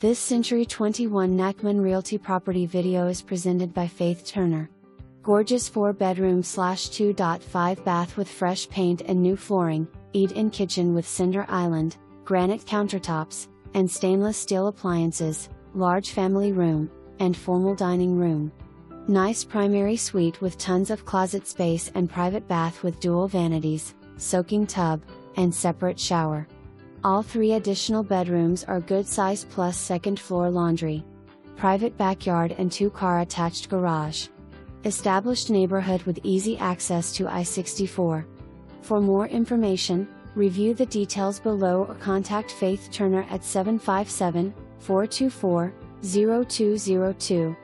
This Century 21 Nachman Realty property video is presented by Faith Turner. Gorgeous 4-bedroom/2.5-bath with fresh paint and new flooring, eat-in kitchen with cinder island, granite countertops, and stainless steel appliances, large family room, and formal dining room. Nice primary suite with tons of closet space and private bath with dual vanities, soaking tub, and separate shower. All three additional bedrooms are good size plus second floor laundry. Private backyard and two-car attached garage. Established neighborhood with easy access to I-64. For more information, review the details below or contact Faith Turner at 757-424-0202.